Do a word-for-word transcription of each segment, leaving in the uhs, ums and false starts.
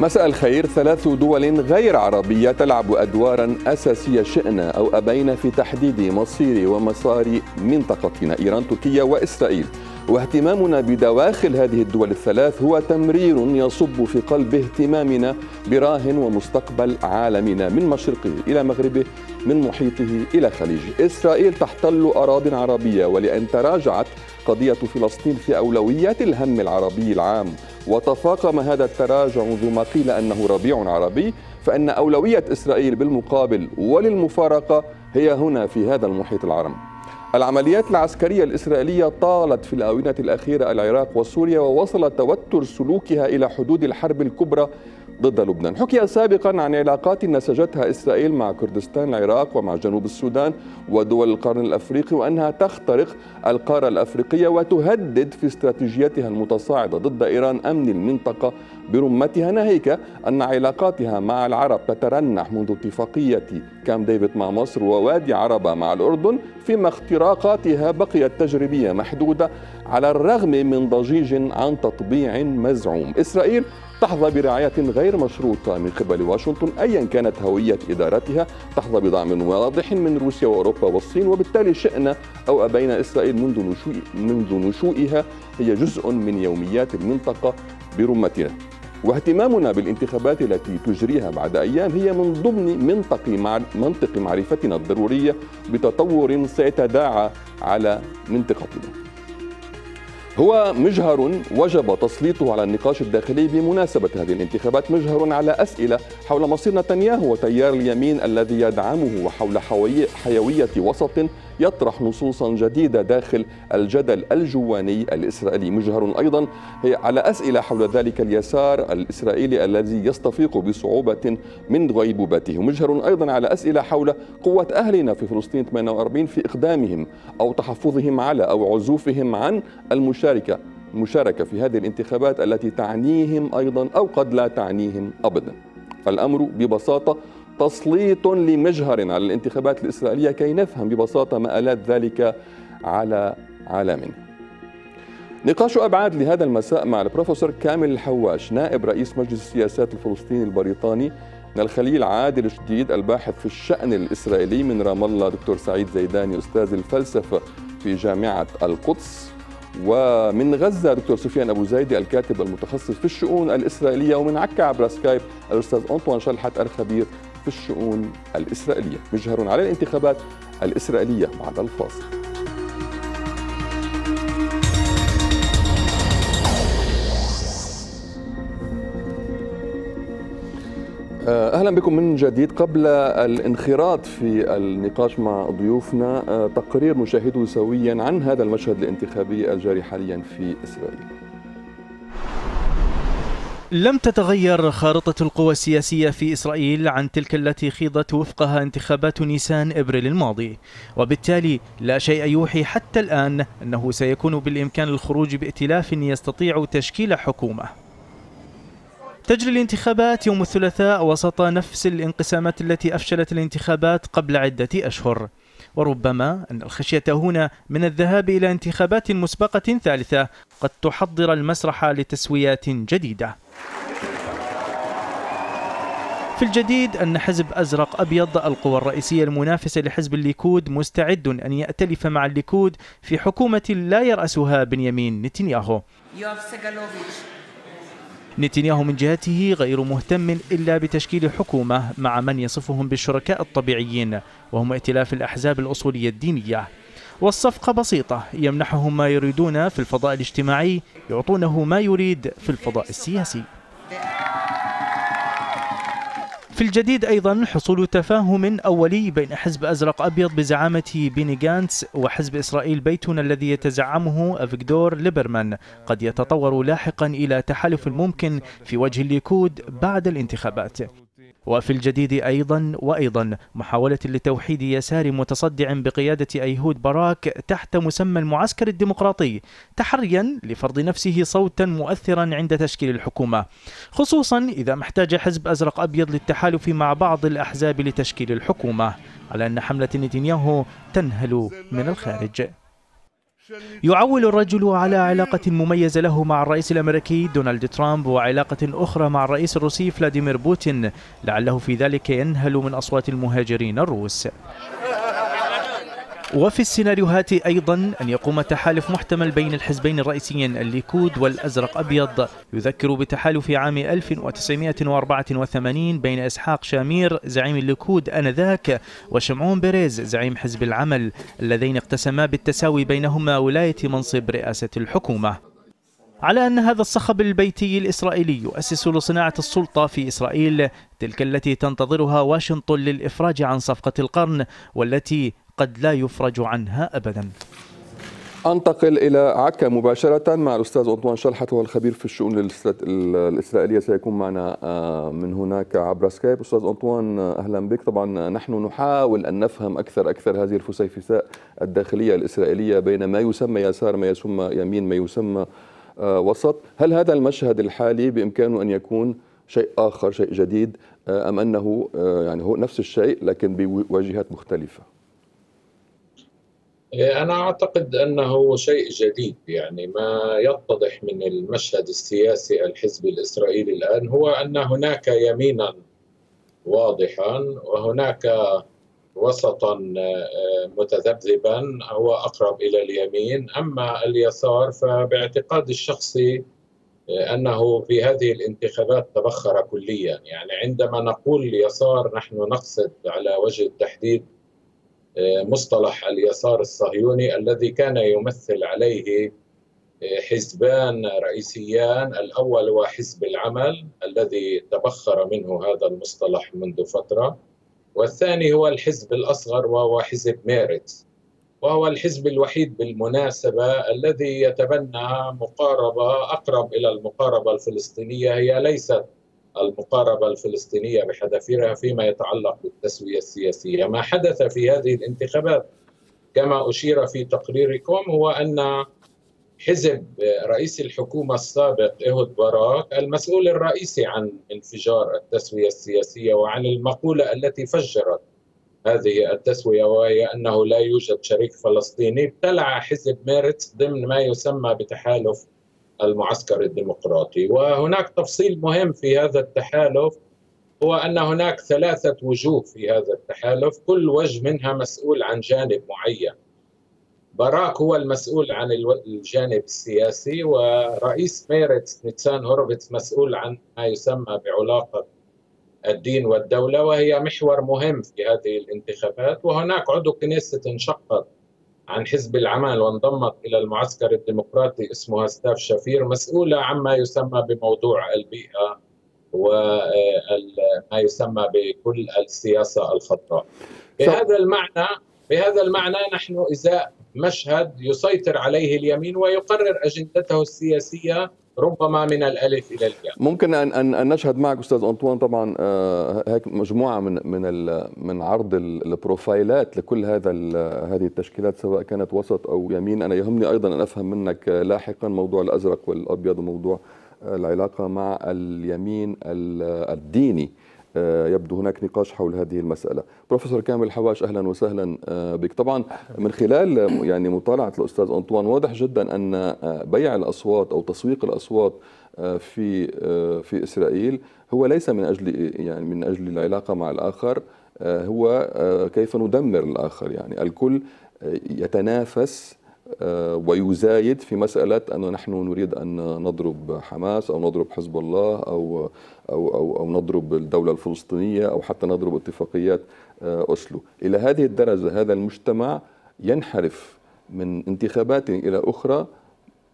مساء الخير. ثلاث دول غير عربية تلعب أدوارا أساسية شئنا أو أبينا في تحديد مصير ومسار منطقتنا: إيران، تركيا وإسرائيل. واهتمامنا بدواخل هذه الدول الثلاث هو تمرير يصب في قلب اهتمامنا براهن ومستقبل عالمنا من مشرقه إلى مغربه، من محيطه إلى خليجه. إسرائيل تحتل أراضٍ عربية، ولأن تراجعت قضية فلسطين في أولويات الهم العربي العام وتفاقم هذا التراجع منذ ما قيل أنه ربيع عربي، فإن أولوية إسرائيل بالمقابل وللمفارقة هي هنا في هذا المحيط العربي. العمليات العسكرية الإسرائيلية طالت في الآونة الأخيرة العراق وسوريا، ووصل توتر سلوكها إلى حدود الحرب الكبرى ضد لبنان. حكي سابقا عن علاقات نسجتها إسرائيل مع كردستان العراق ومع جنوب السودان ودول القرن الأفريقي، وأنها تخترق القارة الأفريقية وتهدد في استراتيجيتها المتصاعدة ضد إيران أمن المنطقة برمتها، ناهيك أن علاقاتها مع العرب تترنح منذ اتفاقية كامب ديفيد مع مصر ووادي عربة مع الأردن، فيما اختراقاتها بقيت تجريبية محدودة على الرغم من ضجيج عن تطبيع مزعوم. إسرائيل تحظى برعاية غير مشروطة من قبل واشنطن أيا كانت هوية إدارتها، تحظى بدعم واضح من روسيا وأوروبا والصين، وبالتالي شئنا أو أبينا إسرائيل منذ نشوء منذ نشوئها هي جزء من يوميات المنطقة برمتها. واهتمامنا بالانتخابات التي تجريها بعد أيام هي من ضمن منطق منطق معرفتنا الضرورية بتطور سيتداعى على منطقتنا. هو مجهر وجب تسليطه على النقاش الداخلي بمناسبة هذه الانتخابات، مجهر على أسئلة حول مصير نتنياهو وتيار اليمين الذي يدعمه، وحول حيوية وسط يطرح نصوصا جديدة داخل الجدل الجواني الإسرائيلي. مجهر أيضا على أسئلة حول ذلك اليسار الإسرائيلي الذي يستفيق بصعوبة من غيبوبته. مجهر أيضا على أسئلة حول قوة أهلنا في فلسطين ثمانية وأربعين في إقدامهم أو تحفظهم على أو عزوفهم عن المشاركة المشاركة في هذه الانتخابات التي تعنيهم أيضا أو قد لا تعنيهم أبدا. الأمر ببساطة تسليط لمجهر على الانتخابات الإسرائيلية كي نفهم ببساطة مآلات ذلك على عالمنا. نقاش أبعاد لهذا المساء مع البروفيسور كامل الحواش، نائب رئيس مجلس السياسات الفلسطيني البريطاني، من الخليل عادل شديد الباحث في الشأن الإسرائيلي، من رام الله دكتور سعيد زيدان أستاذ الفلسفة في جامعة القدس، ومن غزة دكتور سفيان أبو زيدي الكاتب المتخصص في الشؤون الإسرائيلية، ومن عكا عبر سكايب الأستاذ أنطوان شلحت الخبير في الشؤون الإسرائيلية. مجهر على الانتخابات الإسرائيلية بعد الفاصل. أهلا بكم من جديد. قبل الانخراط في النقاش مع ضيوفنا، تقرير نشاهده سويا عن هذا المشهد الانتخابي الجاري حاليا في إسرائيل. لم تتغير خارطة القوى السياسية في إسرائيل عن تلك التي خيضت وفقها انتخابات نيسان إبريل الماضي، وبالتالي لا شيء يوحي حتى الآن أنه سيكون بالإمكان الخروج بائتلاف يستطيع تشكيل حكومة. تجري الانتخابات يوم الثلاثاء وسط نفس الانقسامات التي أفشلت الانتخابات قبل عدة أشهر، وربما أن الخشية هنا من الذهاب إلى انتخابات مسبقة ثالثة قد تحضر المسرح لتسويات جديدة. في الجديد أن حزب أزرق أبيض القوى الرئيسية المنافسة لحزب الليكود مستعد أن يأتلف مع الليكود في حكومة لا يرأسها بنيامين نتنياهو. نتنياهو من جهته غير مهتم إلا بتشكيل حكومة مع من يصفهم بالشركاء الطبيعيين، وهم ائتلاف الأحزاب الأصولية الدينية، والصفقة بسيطة: يمنحهم ما يريدون في الفضاء الاجتماعي، يعطونه ما يريد في الفضاء السياسي. في الجديد أيضا حصول تفاهم أولي بين حزب أزرق أبيض بزعامة بيني غانتس وحزب إسرائيل بيتنا الذي يتزعمه أفيغدور ليبرمان، قد يتطور لاحقا إلى تحالف ممكن في وجه الليكود بعد الانتخابات. وفي الجديد أيضا وأيضا محاولة لتوحيد يسار متصدع بقيادة أيهود باراك تحت مسمى المعسكر الديمقراطي، تحريا لفرض نفسه صوتا مؤثرا عند تشكيل الحكومة، خصوصا إذا محتاج حزب أزرق أبيض للتحالف مع بعض الأحزاب لتشكيل الحكومة، على أن حملة نتنياهو تنهل من الخارج. يعول الرجل على علاقة مميزة له مع الرئيس الأمريكي دونالد ترامب وعلاقة أخرى مع الرئيس الروسي فلاديمير بوتين، لعله في ذلك ينهل من أصوات المهاجرين الروس. وفي السيناريوهات أيضا أن يقوم تحالف محتمل بين الحزبين الرئيسيين الليكود والأزرق أبيض يذكر بتحالف عام ألف وتسعمئة وأربعة وثمانين بين إسحاق شامير زعيم الليكود آنذاك وشمعون بيريز زعيم حزب العمل، اللذين اقتسما بالتساوي بينهما ولاية منصب رئاسة الحكومة. على أن هذا الصخب البيتي الإسرائيلي يؤسس لصناعة السلطة في إسرائيل، تلك التي تنتظرها واشنطن للإفراج عن صفقة القرن والتي قد لا يفرج عنها أبدا. أنتقل إلى عكا مباشرة مع الأستاذ أنطوان شلحت، وهو الخبير في الشؤون الإسرائيلية، سيكون معنا من هناك عبر سكايب. أستاذ أنطوان أهلا بك. طبعا نحن نحاول أن نفهم أكثر أكثر هذه الفسيفساء الداخلية الإسرائيلية بين ما يسمى يسار، ما يسمى يمين، ما يسمى وسط. هل هذا المشهد الحالي بإمكانه أن يكون شيء آخر، شيء جديد، أم أنه يعني هو نفس الشيء لكن بواجهات مختلفة؟ أنا أعتقد أنه شيء جديد. يعني ما يتضح من المشهد السياسي الحزبي الإسرائيلي الآن هو أن هناك يمينا واضحا وهناك وسطا متذبذبا هو أقرب إلى اليمين، أما اليسار فباعتقادي الشخصي أنه في هذه الانتخابات تبخر كليا. يعني عندما نقول يسار نحن نقصد على وجه التحديد مصطلح اليسار الصهيوني الذي كان يمثل عليه حزبان رئيسيان، الأول هو حزب العمل الذي تبخر منه هذا المصطلح منذ فترة، والثاني هو الحزب الأصغر وهو حزب ميرتس، وهو الحزب الوحيد بالمناسبة الذي يتبنى مقاربة أقرب إلى المقاربة الفلسطينية، هي ليست المقاربة الفلسطينية بحذافيرها فيما يتعلق بالتسوية السياسية. ما حدث في هذه الانتخابات كما أشير في تقريركم هو أن حزب رئيس الحكومة السابق إيهود باراك المسؤول الرئيسي عن انفجار التسوية السياسية وعن المقولة التي فجرت هذه التسوية، وهي أنه لا يوجد شريك فلسطيني، ابتلع حزب ميرتس ضمن ما يسمى بتحالف المعسكر الديمقراطي. وهناك تفصيل مهم في هذا التحالف هو أن هناك ثلاثة وجوه في هذا التحالف، كل وجه منها مسؤول عن جانب معين. باراك هو المسؤول عن الجانب السياسي، ورئيس ميرتس نيتسان هوروفيتس مسؤول عن ما يسمى بعلاقة الدين والدولة، وهي محور مهم في هذه الانتخابات. وهناك عضو كنيست انشقت عن حزب العمل وانضمت إلى المعسكر الديمقراطي اسمها ستاف شافير، مسؤولة عما يسمى بموضوع البيئة وما يسمى بكل السياسة الخضراء. بهذا المعنى بهذا المعنى نحن إزاء مشهد يسيطر عليه اليمين ويقرر أجندته السياسية ربما من الألف إلى الياء. ممكن أن أن نشهد معك أستاذ أنطوان طبعا هيك مجموعة من من من عرض البروفايلات لكل هذا هذه التشكيلات سواء كانت وسط أو يمين. أنا يهمني أيضا أن أفهم منك لاحقا موضوع الأزرق والأبيض وموضوع العلاقة مع اليمين الديني، يبدو هناك نقاش حول هذه المسألة. بروفيسور كامل حواش أهلا وسهلا بك. طبعا من خلال يعني مطالعة الأستاذ أنطوان واضح جدا أن بيع الأصوات أو تسويق الأصوات في في إسرائيل هو ليس من أجل يعني من أجل العلاقة مع الآخر، هو كيف ندمر الآخر. يعني الكل يتنافس ويزايد في مسألة أنه نحن نريد أن نضرب حماس أو نضرب حزب الله أو أو أو, أو نضرب الدولة الفلسطينية أو حتى نضرب اتفاقيات أوسلو. إلى هذه الدرجة هذا المجتمع ينحرف من انتخابات إلى أخرى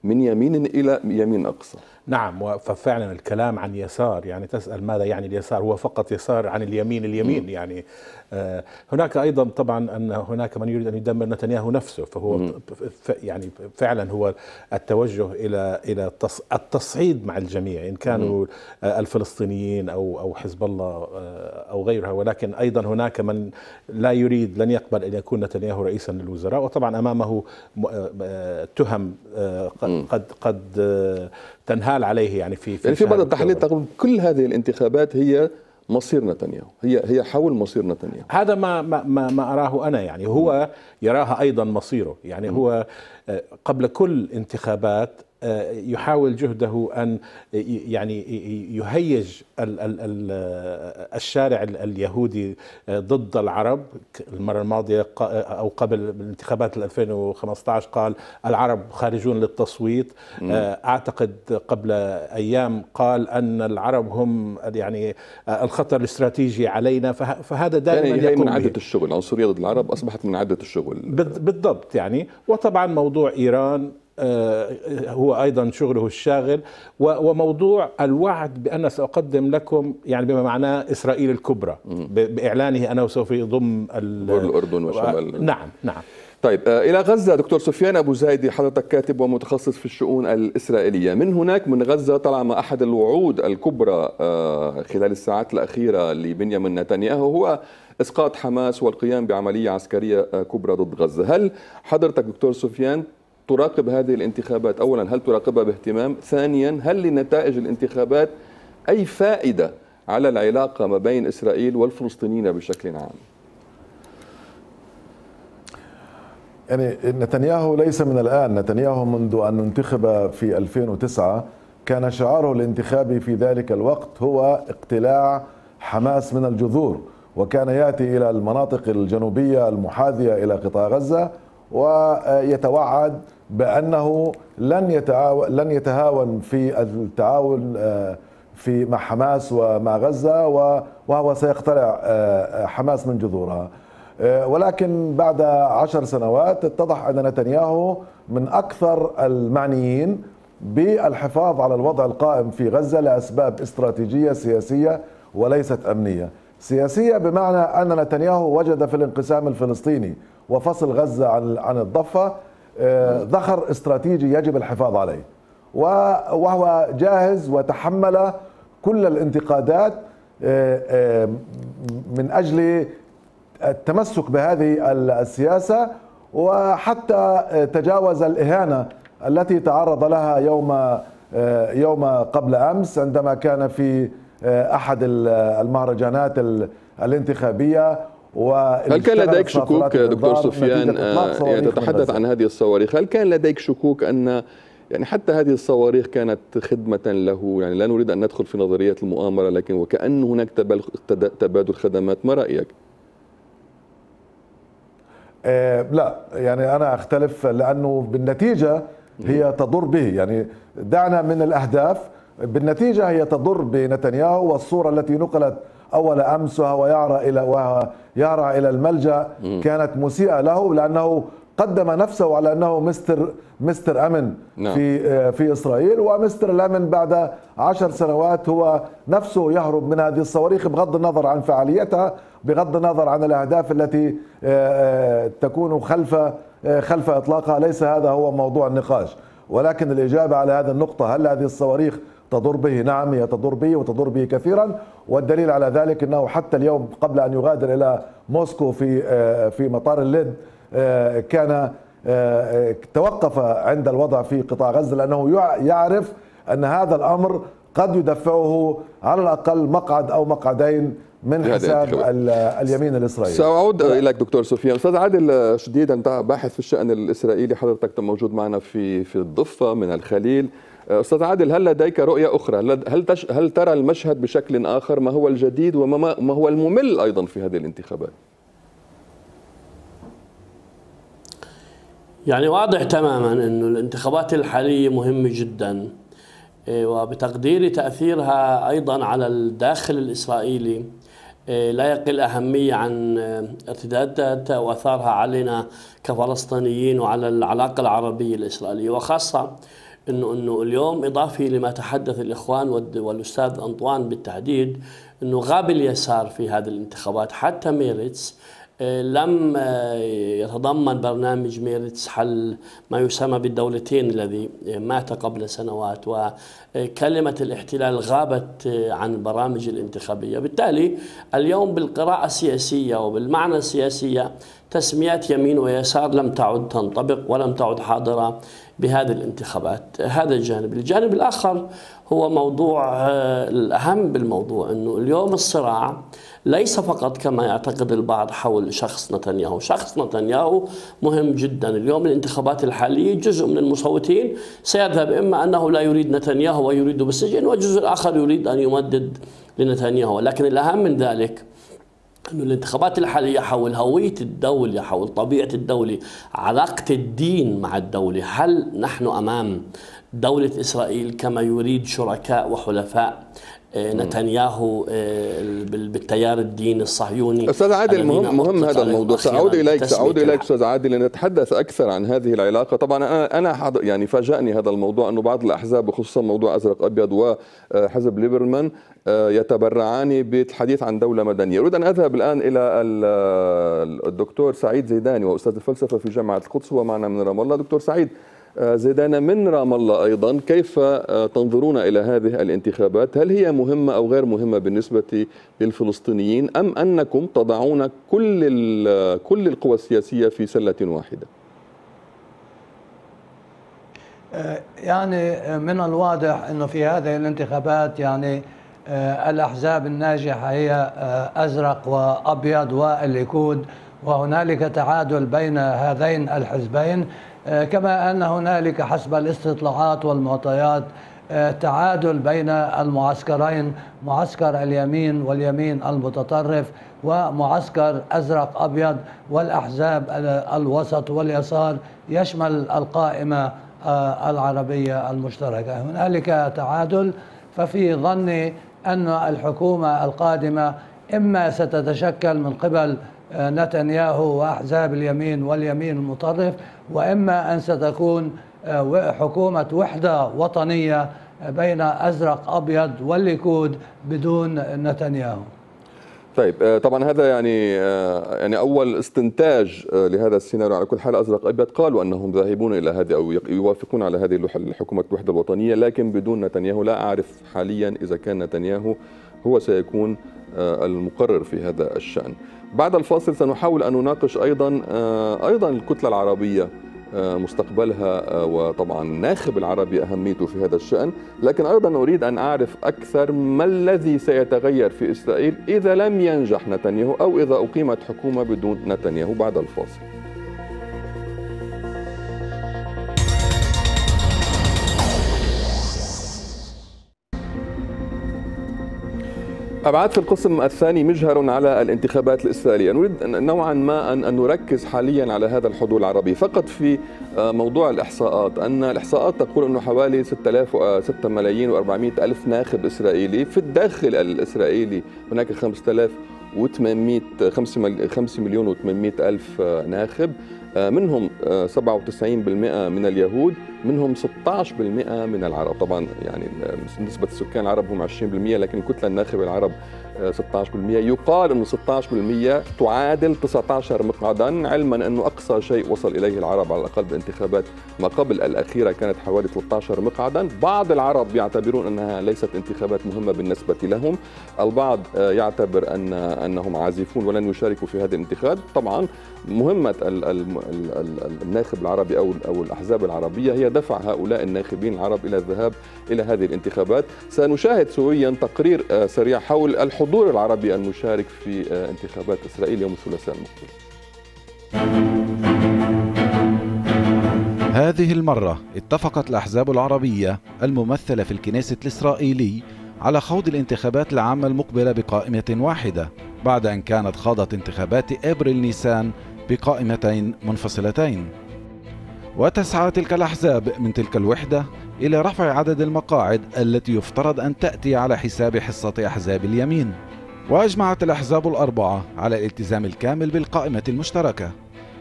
من يمين إلى يمين أقصى. نعم، ففعلا الكلام عن يسار، يعني تسأل ماذا يعني اليسار؟ هو فقط يسار عن اليمين اليمين. م. يعني آه هناك أيضا طبعا أن هناك من يريد أن يدمر نتنياهو نفسه، فهو يعني فعلا هو التوجه إلى إلى التصعيد مع الجميع، إن كانوا آه الفلسطينيين أو أو حزب الله آه أو غيرها. ولكن أيضا هناك من لا يريد، لن يقبل أن يكون نتنياهو رئيسا للوزراء، وطبعا أمامه آه تهم آه قد, قد قد آه تنهال عليه. يعني في في يعني في بعض التحليل تقول كل هذه الانتخابات هي مصير نتنياهو، هي هي حول مصير نتنياهو. هذا ما ما ما أراه أنا، يعني هو يراها أيضا مصيره، يعني هو قبل كل انتخابات يحاول جهده أن يعني يهيج الشارع اليهودي ضد العرب. المرة الماضية أو قبل الانتخابات ألفين وخمسة عشر قال العرب خارجون للتصويت. أعتقد قبل أيام قال أن العرب هم يعني الخطر الاستراتيجي علينا، فهذا دائما يعني هي من عادة الشغل، العنصرية ضد العرب أصبحت من عادة الشغل بالضبط يعني. وطبعا موضوع إيران هو أيضا شغله الشاغل، وموضوع الوعد بأن سأقدم لكم يعني بما معناه إسرائيل الكبرى بإعلانه أنه سوف يضم غور الأردن وشمال. نعم نعم. طيب إلى غزة دكتور سفيان أبو زيدي، حضرتك كاتب ومتخصص في الشؤون الإسرائيلية. من هناك من غزة طالما أحد الوعود الكبرى خلال الساعات الأخيرة لبنيامين نتنياهو هو إسقاط حماس والقيام بعملية عسكرية كبرى ضد غزة. هل حضرتك دكتور سفيان تراقب هذه الانتخابات؟ أولا هل تراقبها باهتمام؟ ثانيا هل لنتائج الانتخابات أي فائدة على العلاقة ما بين إسرائيل والفلسطينيين بشكل عام؟ يعني نتنياهو ليس من الآن، نتنياهو منذ أن انتخب في ألفين وتسعة كان شعاره الانتخابي في ذلك الوقت هو اقتلاع حماس من الجذور، وكان يأتي إلى المناطق الجنوبية المحاذية إلى قطاع غزة ويتوعد بأنه لن يتعاون لن يتهاون في التعاون في مع حماس ومع غزة، وهو سيقتلع حماس من جذورها. ولكن بعد عشر سنوات اتضح أن نتنياهو من أكثر المعنيين بالحفاظ على الوضع القائم في غزة لأسباب استراتيجية سياسية وليست أمنية. سياسية بمعنى أن نتنياهو وجد في الانقسام الفلسطيني وفصل غزة عن عن الضفة ذخر استراتيجي يجب الحفاظ عليه، وهو جاهز وتحمل كل الانتقادات من أجل التمسك بهذه السياسة، وحتى تجاوز الإهانة التي تعرض لها يوم يوم قبل أمس عندما كان في أحد المهرجانات الانتخابية. هل كان لديك شكوك دكتور سفيان يتحدث عن هذه الصواريخ؟ هل كان لديك شكوك أن يعني حتى هذه الصواريخ كانت خدمة له؟ يعني لا نريد أن ندخل في نظرية المؤامرة، لكن وكأن هناك تبادل خدمات، ما رأيك؟ آه لا يعني أنا أختلف، لأنه بالنتيجة هي تضر به، يعني دعنا من الأهداف، بالنتيجة هي تضر بنتنياهو. والصورة التي نقلت أول أمس وهو يعرى إلى ويعرى إلى الملجأ كانت مسيئة له، لأنه قدم نفسه على أنه مستر مستر أمن في في إسرائيل، ومستر الأمن بعد عشر سنوات هو نفسه يهرب من هذه الصواريخ بغض النظر عن فعاليتها، بغض النظر عن الأهداف التي تكون خلف خلف إطلاقها. ليس هذا هو موضوع النقاش، ولكن الإجابة على هذه النقطة هل هذه الصواريخ تضر به؟ نعم هي تضر به وتضر به كثيرا، والدليل على ذلك أنه حتى اليوم قبل أن يغادر إلى موسكو في في مطار اللد كان توقف عند الوضع في قطاع غزة، لأنه يعرف أن هذا الأمر قد يدفعه على الأقل مقعد أو مقعدين من حساب اليمين الإسرائيلي. سأعود إليك دكتور سفيان. أستاذ عادل شديد، أنت باحث في الشأن الإسرائيلي، حضرتك موجود معنا في في الضفة من الخليل. أستاذ عادل، هل لديك رؤية أخرى؟ هل هل ترى المشهد بشكل آخر؟ ما هو الجديد وما ما هو الممل أيضا في هذه الانتخابات؟ يعني واضح تماما أنه الانتخابات الحالية مهمة جدا، وبتقديري تأثيرها أيضا على الداخل الإسرائيلي لا يقل أهمية عن ارتداداتها وأثارها علينا كفلسطينيين وعلى العلاقة العربية الإسرائيلية، وخاصة انه انه اليوم اضافي لما تحدث الاخوان والاستاذ أنطوان بالتحديد انه غاب اليسار في هذه الانتخابات. حتى ميرتس لم يتضمن برنامج ميرتس حل ما يسمى بالدولتين الذي مات قبل سنوات، وكلمة الاحتلال غابت عن البرامج الانتخابية. بالتالي اليوم بالقراءة السياسية وبالمعنى السياسية تسميات يمين ويسار لم تعد تنطبق ولم تعد حاضرة بهذه الانتخابات. هذا الجانب. الجانب الآخر هو موضوع الأهم بالموضوع، أنه اليوم الصراع ليس فقط كما يعتقد البعض حول شخص نتنياهو. شخص نتنياهو مهم جدا. اليوم الانتخابات الحالية جزء من المصوتين سيذهب إما أنه لا يريد نتنياهو ويريده بالسجن، وجزء آخر يريد أن يمدد لنتنياهو. لكن الأهم من ذلك أن الانتخابات الحالية حول هوية الدولة، حول طبيعة الدولة، علاقة الدين مع الدولة. هل نحن أمام دولة إسرائيل كما يريد شركاء وحلفاء نتنياهو بالتيار الديني الصهيوني؟ أستاذ عادل، مهم, مهم هذا الموضوع. سأعود إليك سأعود إليك أستاذ عادل لنتحدث أكثر عن هذه العلاقة. طبعا أنا أنا يعني فاجأني هذا الموضوع، أنه بعض الأحزاب وخصوصا موضوع أزرق أبيض وحزب ليبرمان يتبرعان بالحديث عن دولة مدنية. أريد أن أذهب الآن إلى الدكتور سعيد زيدان وأستاذ الفلسفة في جامعة القدس، هو معنا من رام الله. دكتور سعيد زيدان من رام الله أيضا، كيف تنظرون إلى هذه الانتخابات؟ هل هي مهمة أو غير مهمة بالنسبة للفلسطينيين، أم أنكم تضعون كل كل القوى السياسية في سلة واحدة؟ يعني من الواضح أنه في هذه الانتخابات يعني الأحزاب الناجحة هي أزرق وأبيض والليكود، وهنالك تعادل بين هذين الحزبين، كما أن هنالك حسب الاستطلاعات والمعطيات تعادل بين المعسكرين، معسكر اليمين واليمين المتطرف ومعسكر أزرق أبيض، والأحزاب الوسط واليسار يشمل القائمة العربية المشتركة. هنالك تعادل، ففي ظني أن الحكومة القادمة إما ستتشكل من قبل نتنياهو وأحزاب اليمين واليمين المتطرف، وإما أن ستكون حكومة وحدة وطنية بين أزرق أبيض والليكود بدون نتنياهو. طيب، طبعا هذا يعني يعني أول استنتاج لهذا السيناريو. على كل حال أزرق أبيض قالوا أنهم ذاهبون إلى هذه أو يوافقون على هذه الحكومة الوحدة الوطنية، لكن بدون نتنياهو. لا أعرف حاليا إذا كان نتنياهو هو سيكون المقرر في هذا الشأن. بعد الفاصل سنحاول أن نناقش أيضا أيضا الكتلة العربية، مستقبلها، وطبعا الناخب العربي أهميته في هذا الشأن. لكن أيضا أريد أن أعرف أكثر ما الذي سيتغير في إسرائيل إذا لم ينجح نتنياهو، أو إذا أقيمت حكومة بدون نتنياهو. بعد الفاصل. أبعاد في القسم الثاني مجهر على الانتخابات الإسرائيلية. نريد نوعا ما أن نركز حاليا على هذا الحضور العربي فقط في موضوع الإحصاءات. أن الإحصاءات تقول أنه حوالي ستة ملايين وأربعمئة ألف ناخب إسرائيلي في الداخل الإسرائيلي. هناك خمسة مليون وثمانمئة ألف ناخب، منهم سبعة وتسعين بالمئة من اليهود، منهم ستة عشر بالمئة من العرب. طبعا يعني نسبة السكان العرب هم عشرين بالمئة، لكن كتلة الناخب العرب ستة عشر بالمئة. يقال أنه ستة عشر بالمئة تعادل تسعة عشر مقعدا، علما أنه أقصى شيء وصل إليه العرب على الأقل بانتخابات ما قبل الأخيرة كانت حوالي ثلاثة عشر مقعدا. بعض العرب يعتبرون أنها ليست انتخابات مهمة بالنسبة لهم، البعض يعتبر أن أنهم عازفون ولن يشاركوا في هذا الانتخاب. طبعا مهمة الناخب العربي أو أو الأحزاب العربية هي دفع هؤلاء الناخبين العرب إلى الذهاب إلى هذه الانتخابات. سنشاهد سويا تقرير سريع حول الحضور العربي المشارك في انتخابات إسرائيل يوم الثلاثاء المقبل. هذه المرة اتفقت الأحزاب العربية الممثلة في الكنيست الإسرائيلي على خوض الانتخابات العامة المقبلة بقائمة واحدة، بعد أن كانت خاضت انتخابات أبريل نيسان بقائمتين منفصلتين. وتسعى تلك الأحزاب من تلك الوحدة إلى رفع عدد المقاعد التي يفترض أن تأتي على حساب حصة أحزاب اليمين. وأجمعت الأحزاب الأربعة على الالتزام الكامل بالقائمة المشتركة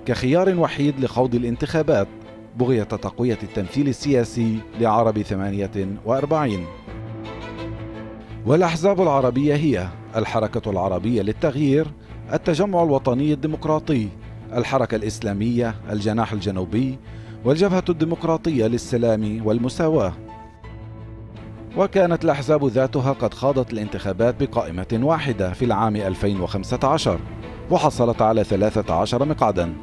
كخيار وحيد لخوض الانتخابات، بغية تقوية التمثيل السياسي لعرب ثمانية وأربعين. والأحزاب العربية هي الحركة العربية للتغيير، التجمع الوطني الديمقراطي، الحركة الإسلامية، الجناح الجنوبي، والجبهة الديمقراطية للسلام والمساواة. وكانت الأحزاب ذاتها قد خاضت الانتخابات بقائمة واحدة في العام ألفين وخمسة عشر، وحصلت على ثلاثة عشر مقعدا،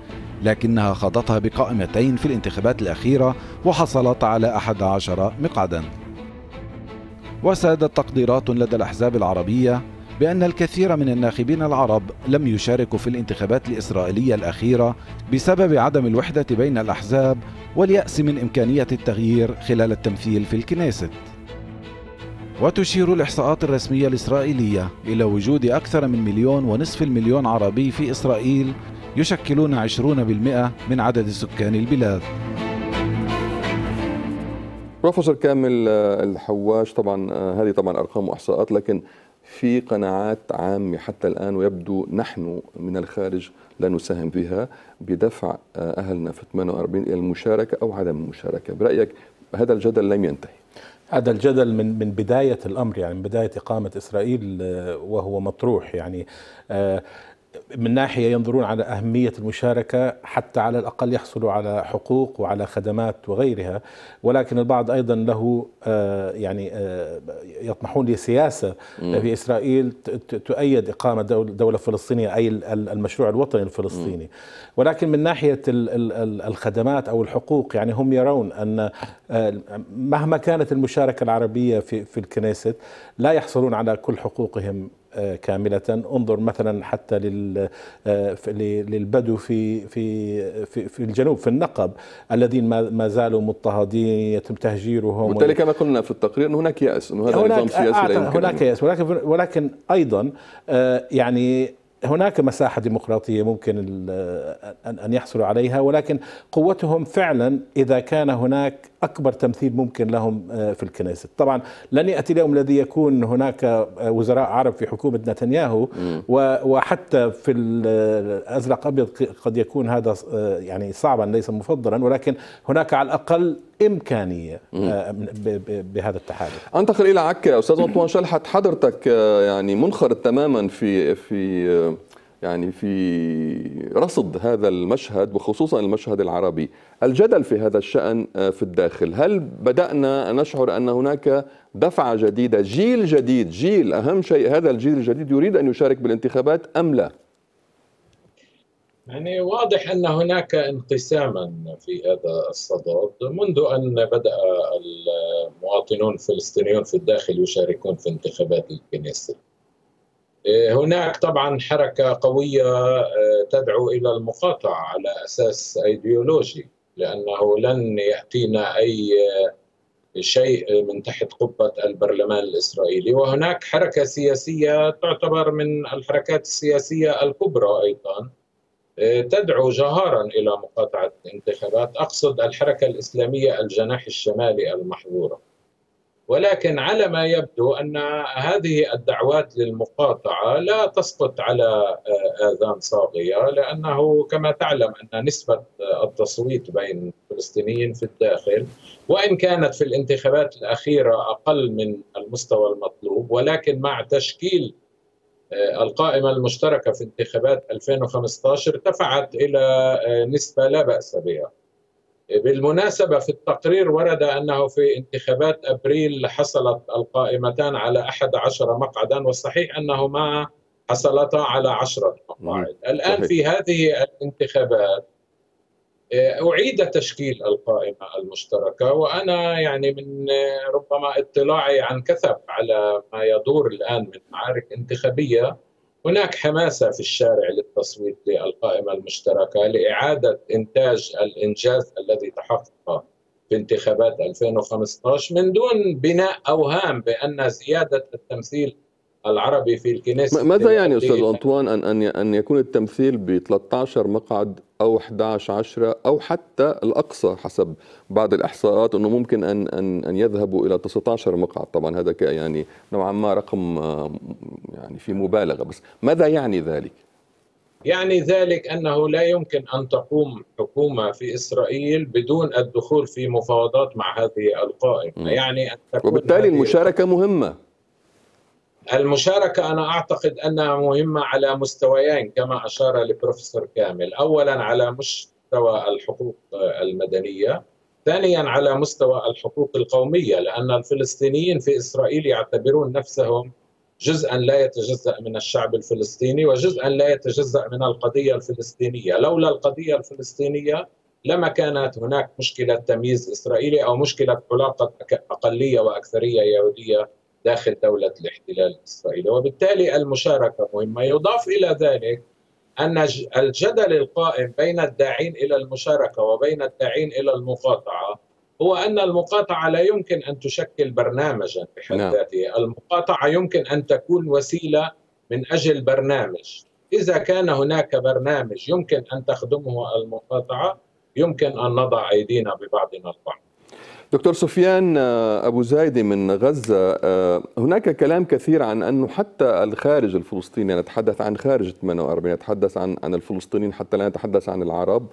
لكنها خاضتها بقائمتين في الانتخابات الأخيرة وحصلت على أحد عشر مقعدا. وسادت تقديرات لدى الأحزاب العربية بأن الكثير من الناخبين العرب لم يشاركوا في الانتخابات الإسرائيلية الأخيرة بسبب عدم الوحدة بين الأحزاب واليأس من إمكانية التغيير خلال التمثيل في الكنيست. وتشير الإحصاءات الرسمية الإسرائيلية إلى وجود أكثر من مليون ونصف المليون عربي في إسرائيل يشكلون عشرين بالمئة من عدد سكان البلاد. بروفيسور كامل الحواش، طبعا هذه طبعا أرقام وإحصاءات، لكن في قناعات عامة حتى الآن ويبدو نحن من الخارج لا نساهم بها بدفع أهلنا في ثمانية وأربعين إلى المشاركة أو عدم المشاركة. برأيك هذا الجدل لم ينتهي؟ هذا الجدل من من بداية الأمر، يعني من بداية إقامة إسرائيل وهو مطروح. يعني من ناحية ينظرون على أهمية المشاركة حتى على الأقل يحصلوا على حقوق وعلى خدمات وغيرها، ولكن البعض أيضا له يعني يطمحون لسياسة في إسرائيل تؤيد إقامة دولة فلسطينية أي المشروع الوطني الفلسطيني. ولكن من ناحية الخدمات أو الحقوق، يعني هم يرون أن مهما كانت المشاركة العربية في في الكنيست لا يحصلون على كل حقوقهم كاملة. انظر مثلا حتى للبدو في في في الجنوب في النقب الذين ما زالوا مضطهدين يتم تهجيرهم، وبالتالي كما قلنا في التقرير ان هناك يأس انه هذا نظام سياسي لا يمكن هناك يأس، ولكن ولكن ايضا يعني هناك مساحة ديمقراطية ممكن أن يحصلوا عليها، ولكن قوتهم فعلا إذا كان هناك أكبر تمثيل ممكن لهم في الكنيست. طبعا لن يأتي اليوم الذي يكون هناك وزراء عرب في حكومة نتنياهو، وحتى في الأزرق أبيض قد يكون هذا يعني صعبا ليس مفضلا، ولكن هناك على الأقل إمكانية بهذا التحالف. أنتقل إلى عكا. أستاذ أنطوان شلحت، حضرتك يعني منخرط تماما في في يعني في رصد هذا المشهد وخصوصا المشهد العربي. الجدل في هذا الشأن في الداخل، هل بدأنا نشعر أن هناك دفعة جديدة، جيل جديد، جيل أهم شيء هذا الجيل الجديد يريد أن يشارك بالانتخابات أم لا؟ يعني واضح أن هناك انقساما في هذا الصدد منذ أن بدأ المواطنون الفلسطينيون في الداخل يشاركون في انتخابات الكنيست. هناك طبعا حركة قوية تدعو إلى المقاطعة على أساس أيديولوجي، لأنه لن يأتينا أي شيء من تحت قبة البرلمان الإسرائيلي. وهناك حركة سياسية تعتبر من الحركات السياسية الكبرى أيضا تدعو جهارا إلى مقاطعة الانتخابات، أقصد الحركة الإسلامية الجناح الشمالي المحظورة. ولكن على ما يبدو أن هذه الدعوات للمقاطعة لا تسقط على آذان صاغية، لأنه كما تعلم أن نسبة التصويت بين الفلسطينيين في الداخل وإن كانت في الانتخابات الأخيرة أقل من المستوى المطلوب، ولكن مع تشكيل القائمة المشتركة في انتخابات ألفين وخمسة عشر ارتفعت إلى نسبة لا بأس بها. بالمناسبة في التقرير ورد أنه في انتخابات أبريل حصلت القائمتان على أحد عشر مقعدا، والصحيح أنهما حصلتا على عشرة مقاعد. الآن في هذه الانتخابات أعيد تشكيل القائمة المشتركة، وأنا يعني من ربما اطلاعي عن كثب على ما يدور الآن من معارك انتخابية، هناك حماسة في الشارع للتصويت للقائمة المشتركة لإعادة إنتاج الإنجاز الذي تحقق في انتخابات ألفين وخمسة عشر من دون بناء أوهام بأن زيادة التمثيل العربي في الكنيست. ماذا يعني أستاذ أنطوان أن أن يكون التمثيل ب ثلاثة عشر مقعد أو أحد عشر عشرة أو حتى الأقصى حسب بعض الإحصاءات أنه ممكن أن أن أن يذهبوا إلى تسعة عشر مقعد؟ طبعا هذا يعني نوعا ما رقم يعني في مبالغة، بس ماذا يعني ذلك؟ يعني ذلك أنه لا يمكن أن تقوم حكومة في إسرائيل بدون الدخول في مفاوضات مع هذه القائمة. يعني أن تكون، وبالتالي المشاركة مهمة. المشاركة أنا أعتقد أنها مهمة على مستويين كما أشار لبروفيسور كامل، أولا على مستوى الحقوق المدنية، ثانيا على مستوى الحقوق القومية، لأن الفلسطينيين في إسرائيل يعتبرون نفسهم جزءا لا يتجزأ من الشعب الفلسطيني وجزءا لا يتجزأ من القضية الفلسطينية. لولا القضية الفلسطينية لما كانت هناك مشكلة تمييز إسرائيلي أو مشكلة علاقة أقلية وأكثرية يهودية داخل دولة الاحتلال الإسرائيلي، وبالتالي المشاركة مهمة. يضاف إلى ذلك أن الجدل القائم بين الداعين إلى المشاركة وبين الداعين إلى المقاطعة هو أن المقاطعة لا يمكن أن تشكل برنامجا بحد ذاته. المقاطعة يمكن أن تكون وسيلة من أجل برنامج. إذا كان هناك برنامج يمكن أن تخدمه المقاطعة يمكن أن نضع أيدينا ببعضنا البعض. دكتور سفيان أبو زيدي من غزة، هناك كلام كثير عن أنه حتى الخارج الفلسطيني، نتحدث عن خارج ثمانية وأربعين، نتحدث عن عن الفلسطينيين حتى لا نتحدث عن العرب،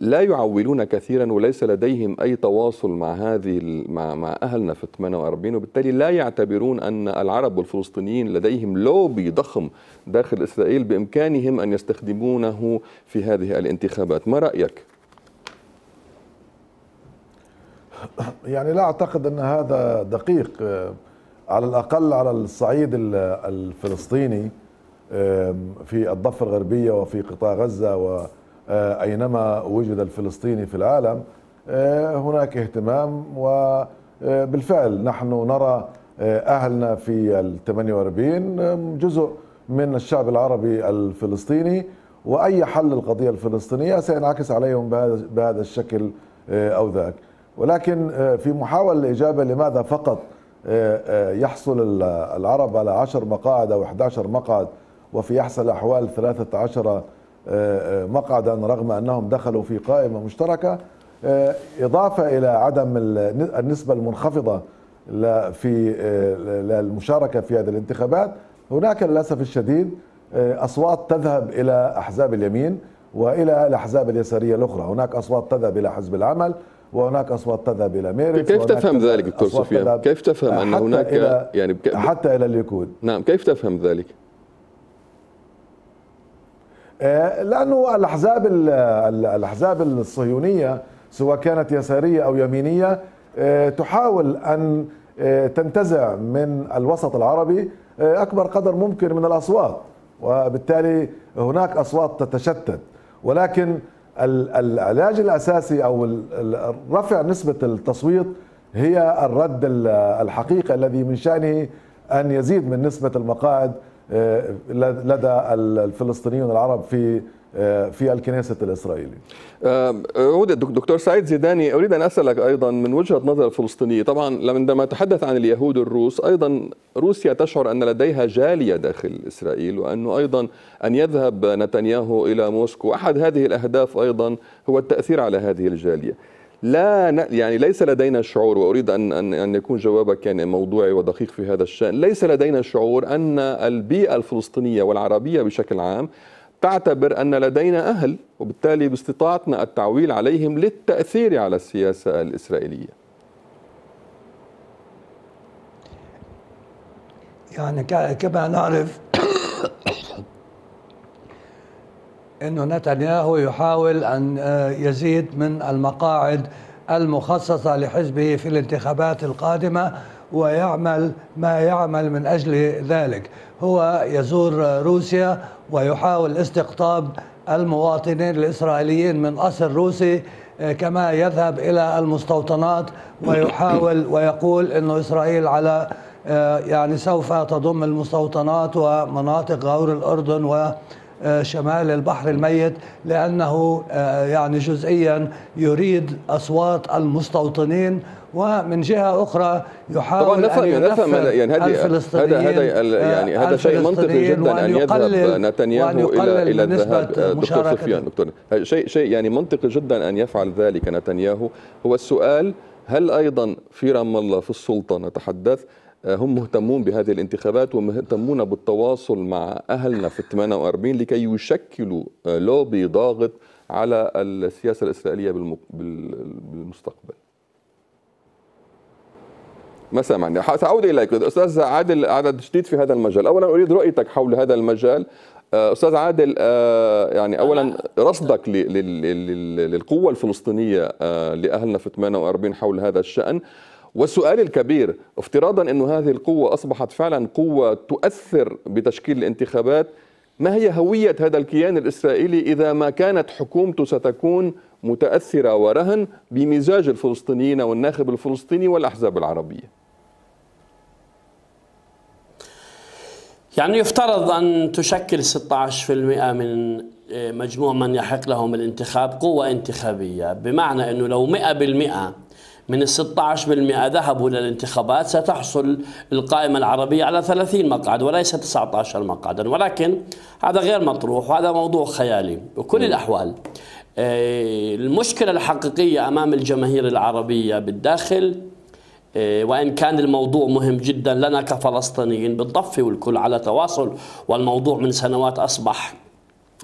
لا يعولون كثيرا وليس لديهم أي تواصل مع هذه مع مع أهلنا في ثمانية وأربعين، وبالتالي لا يعتبرون أن العرب والفلسطينيين لديهم لوبي ضخم داخل إسرائيل بإمكانهم أن يستخدمونه في هذه الانتخابات. ما رأيك؟ يعني لا أعتقد أن هذا دقيق، على الأقل على الصعيد الفلسطيني في الضفة الغربية وفي قطاع غزة وأينما وجد الفلسطيني في العالم هناك اهتمام. وبالفعل نحن نرى أهلنا في الثمانية وأربعين جزء من الشعب العربي الفلسطيني، وأي حل للقضية الفلسطينية سينعكس عليهم بهذا الشكل أو ذاك. ولكن في محاولة الإجابة لماذا فقط يحصل العرب على عشر مقاعد أو إحدى عشر مقعد وفي أحسن الأحوال ثلاثة عشر مقعدا رغم أنهم دخلوا في قائمة مشتركة، إضافة إلى عدم النسبة المنخفضة في للمشاركة في هذه الانتخابات. هناك للأسف الشديد أصوات تذهب إلى أحزاب اليمين وإلى الأحزاب اليسارية الأخرى، هناك أصوات تذهب إلى حزب العمل وهناك أصوات تذهب إلى ميرتس. كيف تفهم ذلك دكتور سفيان؟ كيف تفهم أن هناك إلى يعني بك... حتى إلى الليكود؟ نعم، كيف تفهم ذلك؟ لأنه الأحزاب الأحزاب الصهيونية سواء كانت يسارية أو يمينية تحاول أن تنتزع من الوسط العربي أكبر قدر ممكن من الأصوات، وبالتالي هناك أصوات تتشتت. ولكن العلاج الأساسي أو رفع نسبة التصويت هي الرد الحقيقي الذي من شأنه أن يزيد من نسبة المقاعد لدى الفلسطينيين العرب في في الكنيست الإسرائيلي. دكتور سعيد زيداني، أريد أن أسألك أيضا من وجهة نظر الفلسطينية. طبعا لما نتحدث عن اليهود الروس، أيضا روسيا تشعر أن لديها جالية داخل إسرائيل، وأنه أيضا أن يذهب نتنياهو إلى موسكو، أحد هذه الأهداف أيضا هو التأثير على هذه الجالية. لا يعني ليس لدينا شعور، وأريد أن أن أن يكون جوابك يعني موضوعي ودقيق في هذا الشأن، ليس لدينا شعور أن البيئة الفلسطينية والعربية بشكل عام تعتبر أن لدينا أهل، وبالتالي باستطاعتنا التعويل عليهم للتأثير على السياسة الإسرائيلية. يعني كما نعرف أنه نتنياهو يحاول أن يزيد من المقاعد المخصصة لحزبه في الانتخابات القادمة، ويعمل ما يعمل من أجل ذلك. هو يزور روسيا ويحاول استقطاب المواطنين الإسرائيليين من أصل روسي، كما يذهب إلى المستوطنات ويحاول ويقول أن إسرائيل على يعني سوف تضم المستوطنات ومناطق غور الأردن وشمال البحر الميت، لأنه يعني جزئيا يريد أصوات المستوطنين. ومن جهة أخرى يحاول أن ينفر يعني الفلسطينيين، هذا هذا يعني هذا شيء منطقي جدا أن يذهب نتنياهو إلى إلى الذهاب. دكتور سفيان، دكتور شيء شيء يعني منطقي جدا أن يفعل ذلك نتنياهو. هو السؤال، هل أيضا في رام الله في السلطة نتحدث هم مهتمون بهذه الانتخابات ومهتمون بالتواصل مع أهلنا في ثمانية وأربعين لكي يشكلوا لوبي ضاغط على السياسة الإسرائيلية بالمستقبل؟ ما سامعني، سأعود إليك أستاذ عادل عدد شديد في هذا المجال. أولا أريد رؤيتك حول هذا المجال أستاذ عادل، يعني أولا رصدك للقوة الفلسطينية لأهلنا في ثمانية وأربعين حول هذا الشأن، والسؤال الكبير، افتراضا أن هذه القوة أصبحت فعلا قوة تؤثر بتشكيل الانتخابات، ما هي هوية هذا الكيان الإسرائيلي إذا ما كانت حكومته ستكون متأثرة ورهن بمزاج الفلسطينيين والناخب الفلسطيني والأحزاب العربية؟ يعني يفترض أن تشكل ستة عشر بالمئة من مجموع من يحق لهم الانتخاب قوة انتخابية، بمعنى أنه لو مئة بالمئة من ال ستة عشر بالمئة ذهبوا للانتخابات ستحصل القائمة العربية على ثلاثين مقعد وليس تسعة عشر مقعدا، ولكن هذا غير مطروح وهذا موضوع خيالي. بكل الأحوال المشكلة الحقيقية أمام الجماهير العربية بالداخل، وإن كان الموضوع مهم جدا لنا كفلسطينيين بالضفة والكل على تواصل، والموضوع من سنوات أصبح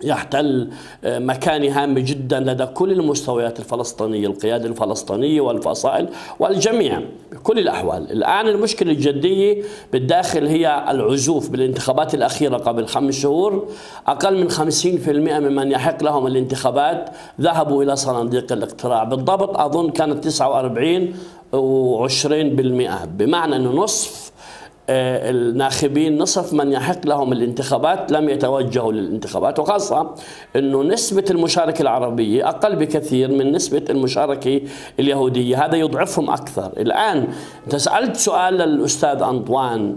يحتل مكانة هامة جدا لدى كل المستويات الفلسطينية، القيادة الفلسطينية والفصائل والجميع بكل الأحوال. الآن المشكلة الجدية بالداخل هي العزوف. بالانتخابات الأخيرة قبل خمس شهور أقل من خمسين بالمئة ممن يحق لهم الانتخابات ذهبوا إلى صناديق الاقتراع، بالضبط أظن كانت تسعة وأربعين وعشرين بالمئة، بمعنى أنه نصف الناخبين، نصف من يحق لهم الانتخابات لم يتوجهوا للانتخابات، وخاصة أنه نسبة المشاركة العربية أقل بكثير من نسبة المشاركة اليهودية، هذا يضعفهم أكثر. الآن أنت سألت سؤال للأستاذ أنطوان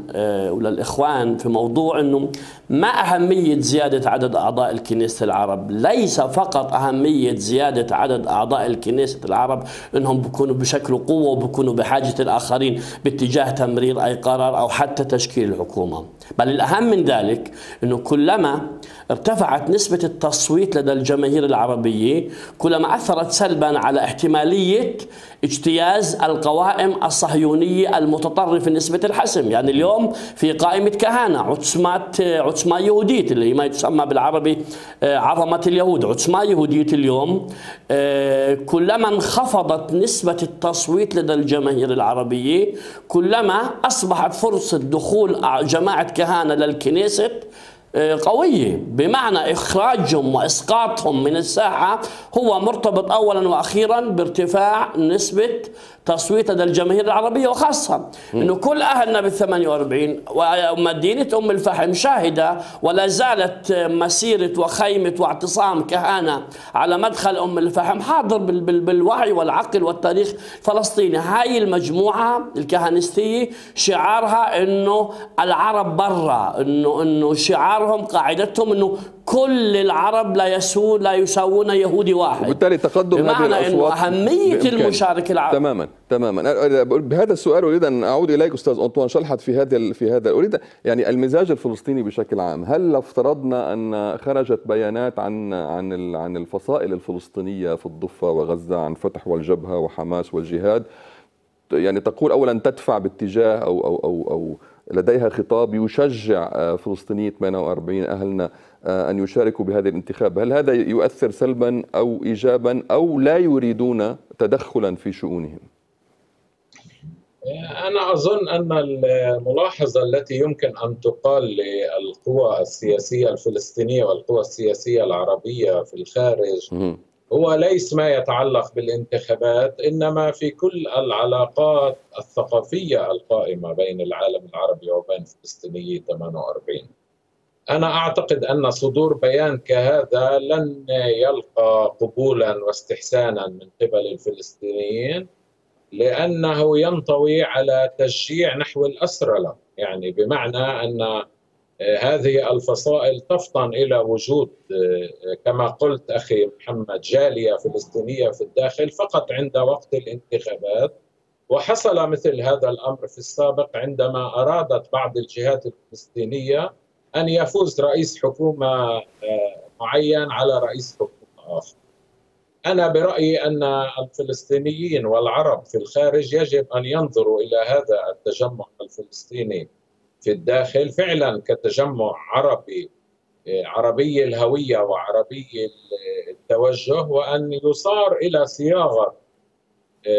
وللإخوان في موضوع أنه ما أهمية زيادة عدد أعضاء الكنيسة العرب؟ ليس فقط أهمية زيادة عدد أعضاء الكنيسة العرب أنهم بيكونوا بشكل قوة وبيكونوا بحاجة الآخرين باتجاه تمرير أي قرار أو حتى تشكيل الحكومة، بل الأهم من ذلك أنه كلما ارتفعت نسبة التصويت لدى الجماهير العربية كلما أثرت سلبا على احتمالية اجتياز القوائم الصهيونية المتطرفة نسبة الحسم. يعني اليوم في قائمة كهانة عتسمات عتسمة يهودية اللي ما تسمى بالعربي عظمة اليهود، عتسمة يهودية اليوم كلما انخفضت نسبة التصويت لدى الجماهير العربية كلما أصبحت فرصة دخول جماعة كهانة للكنيسة قوية، بمعنى إخراجهم وإسقاطهم من الساحة هو مرتبط أولا وأخيرا بارتفاع نسبة تصويت لدى الجماهير العربية، وخاصة أنه كل أهلنا بالثمانية وأربعين ومدينة أم الفحم شاهدة ولا زالت مسيرة وخيمة واعتصام كهانة على مدخل أم الفحم حاضر بالوعي والعقل والتاريخ الفلسطيني. هاي المجموعة الكهانستية شعارها أنه العرب برا، أنه أنه شعارهم قاعدتهم أنه كل العرب لا يسون لا يساوون يهودي واحد، وبالتالي تقدم هذه الأصوات بمعنى أنه أهمية بإمكاني. المشاركة العربية تماما تماما. بهذا السؤال اريد ان اعود اليك استاذ أنطوان شلحت في هذا في هذا اريد يعني المزاج الفلسطيني بشكل عام، هل لو افترضنا ان خرجت بيانات عن عن عن الفصائل الفلسطينيه في الضفه وغزه، عن فتح والجبهه وحماس والجهاد، يعني تقول اولا تدفع باتجاه او او او, أو لديها خطاب يشجع فلسطيني ثمانية وأربعين أهلنا أن يشاركوا بهذا الانتخاب، هل هذا يؤثر سلبا أو إيجابا أو لا يريدون تدخلا في شؤونهم؟ أنا أظن أن الملاحظة التي يمكن أن تقال للقوى السياسية الفلسطينية والقوى السياسية العربية في الخارج هو ليس ما يتعلق بالانتخابات، إنما في كل العلاقات الثقافية القائمة بين العالم العربي وبين فلسطيني ثمانية وأربعين. أنا أعتقد أن صدور بيان كهذا لن يلقى قبولا واستحسانا من قبل الفلسطينيين، لأنه ينطوي على تشجيع نحو الأسرلة، يعني بمعنى أن هذه الفصائل تفطن إلى وجود كما قلت أخي محمد جالية فلسطينية في الداخل فقط عند وقت الانتخابات. وحصل مثل هذا الأمر في السابق عندما أرادت بعض الجهات الفلسطينية أن يفوز رئيس حكومة معين على رئيس حكومة آخر. أنا برأيي أن الفلسطينيين والعرب في الخارج يجب أن ينظروا إلى هذا التجمع الفلسطيني في الداخل فعلا كتجمع عربي عربي الهوية وعربي التوجه، وأن يصار إلى صياغة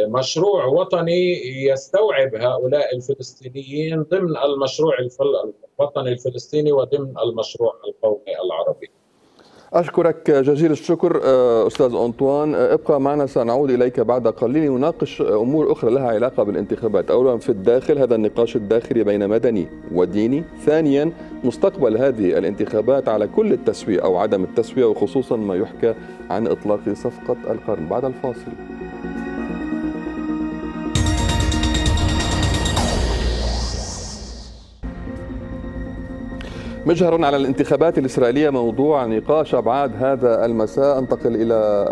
مشروع وطني يستوعب هؤلاء الفلسطينيين ضمن المشروع الوطني الفلسطيني وضمن المشروع القومي العربي. أشكرك جزيل الشكر أستاذ أنطوان. ابقى معنا، سنعود إليك بعد قليل نناقش أمور أخرى لها علاقة بالانتخابات. أولا في الداخل هذا النقاش الداخلي بين مدني وديني، ثانيا مستقبل هذه الانتخابات على كل التسوية أو عدم التسوية، وخصوصا ما يحكى عن إطلاق صفقة القرن بعد الفاصل. مجهر على الانتخابات الإسرائيلية موضوع نقاش أبعاد هذا المساء. أنتقل إلى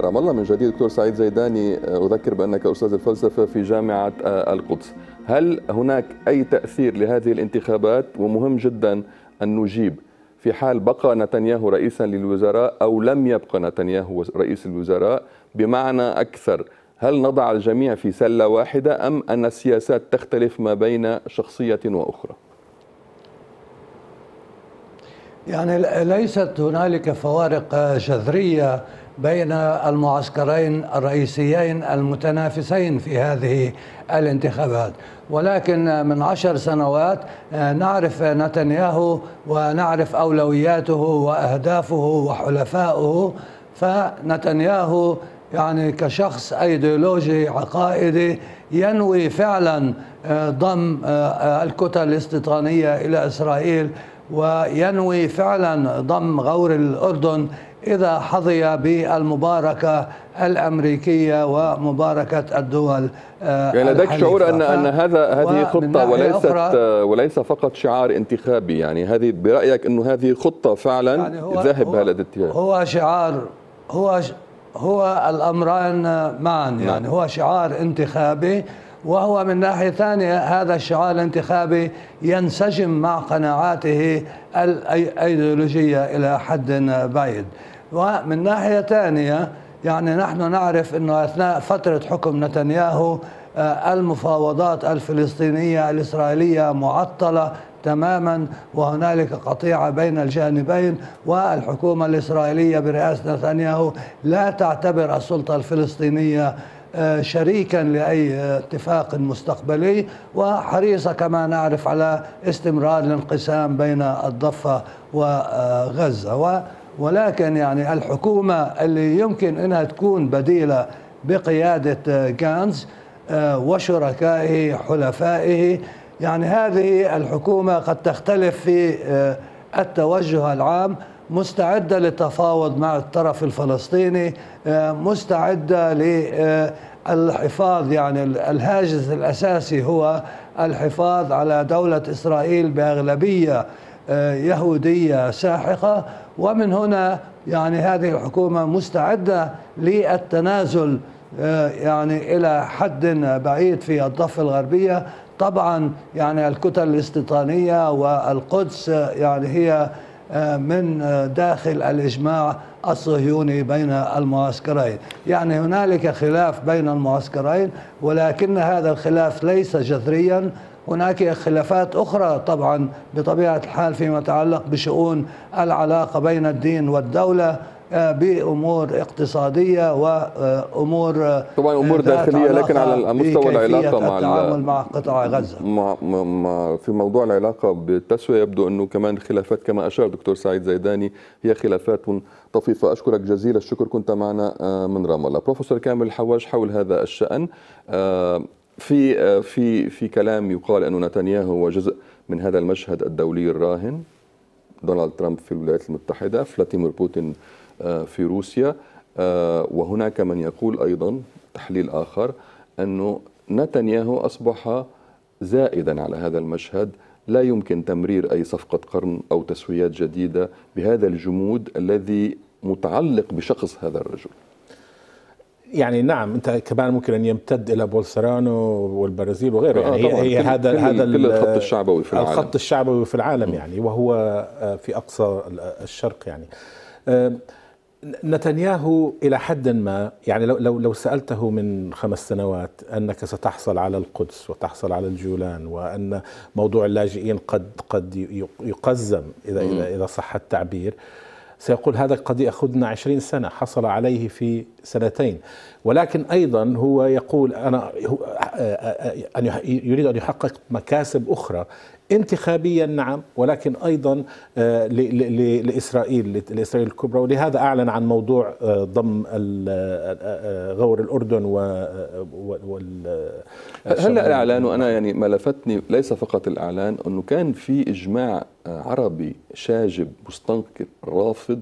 رام الله من جديد. دكتور سعيد زيداني، أذكر بأنك أستاذ الفلسفة في جامعة القدس، هل هناك أي تأثير لهذه الانتخابات؟ ومهم جدا أن نجيب في حال بقى نتنياهو رئيسا للوزراء أو لم يبقى نتنياهو رئيس الوزراء، بمعنى أكثر هل نضع الجميع في سلة واحدة أم أن السياسات تختلف ما بين شخصية وأخرى؟ يعني ليست هنالك فوارق جذرية بين المعسكرين الرئيسيين المتنافسين في هذه الانتخابات، ولكن من عشر سنوات نعرف نتنياهو ونعرف أولوياته وأهدافه وحلفائه. فنتنياهو يعني كشخص أيديولوجي عقائدي ينوي فعلا ضم الكتل الاستيطانية إلى إسرائيل، وينوي فعلا ضم غور الأردن إذا حظي بالمباركة الأمريكية ومباركة الدول. يعني لديك شعور أن أن هذا هذه خطة وليست وليس فقط شعار انتخابي، يعني هذه برأيك أنه هذه خطة فعلا يعني ذاهب هذا الاتجاه؟ هو شعار، هو هو الأمران معا، يعني هو شعار انتخابي، وهو من ناحية ثانية هذا الشعار الانتخابي ينسجم مع قناعاته الأيديولوجية إلى حد بعيد. ومن ناحية ثانية يعني نحن نعرف أنه أثناء فترة حكم نتنياهو المفاوضات الفلسطينية الإسرائيلية معطلة تماما، وهنالك قطيعة بين الجانبين، والحكومة الإسرائيلية برئاسة نتنياهو لا تعتبر السلطة الفلسطينية شريكا لأي اتفاق مستقبلي، وحريصة كما نعرف على استمرار الانقسام بين الضفة وغزة. ولكن يعني الحكومة اللي يمكن أنها تكون بديلة بقيادة غانتز وشركائه حلفائه، يعني هذه الحكومة قد تختلف في التوجه العام، مستعدة للتفاوض مع الطرف الفلسطيني، مستعدة للحفاظ، يعني الهاجس الأساسي هو الحفاظ على دولة إسرائيل بأغلبية يهودية ساحقة، ومن هنا يعني هذه الحكومة مستعدة للتنازل يعني إلى حد بعيد في الضفة الغربية. طبعا يعني الكتل الاستيطانية والقدس يعني هي من داخل الإجماع الصهيوني بين المعسكرين، يعني هنالك خلاف بين المعسكرين، ولكن هذا الخلاف ليس جذريا. هناك خلافات أخرى طبعا بطبيعة الحال فيما يتعلق بشؤون العلاقة بين الدين والدولة، بأمور اقتصادية وأمور طبعا أمور داخلية، لكن على مستوى العلاقة مع التعامل مع قطاع غزة مع مع في موضوع العلاقة بالتسوية يبدو أنه كمان خلافات كما أشار دكتور سعيد زيداني هي خلافات طفيفة. أشكرك جزيل الشكر، كنت معنا من رام الله. بروفيسور كامل الحواج، حول هذا الشأن في في في كلام يقال أن نتنياهو هو جزء من هذا المشهد الدولي الراهن، دونالد ترامب في الولايات المتحدة، فلاديمير بوتين في روسيا، وهناك من يقول أيضا تحليل آخر أنه نتنياهو أصبح زائدا على هذا المشهد، لا يمكن تمرير أي صفقة قرن أو تسويات جديدة بهذا الجمود الذي متعلق بشخص هذا الرجل. يعني نعم، انت كمان ممكن ان يمتد الى بولسرانو والبرازيل وغيره. يعني هي, هي هذا هذا الخط الشعبوي في العالم، الخط الشعبوي في العالم يعني، وهو في اقصى الشرق. يعني نتنياهو الى حد ما يعني لو لو لو سالته من خمس سنوات انك ستحصل على القدس وتحصل على الجولان، وان موضوع اللاجئين قد قد يقزم اذا اذا اذا صح التعبير، سيقول هذا قد يأخذنا عشرين سنة، حصل عليه في سنتين. ولكن أيضا هو يقول أنا يريد أن يحقق مكاسب أخرى انتخابيا نعم، ولكن أيضا لإسرائيل لإسرائيل الكبرى، ولهذا أعلن عن موضوع ضم غور الأردن وال هلا الإعلان. وأنا يعني ما لفتني ليس فقط الإعلان، أنه كان في إجماع عربي شاجب مستنكر رافض،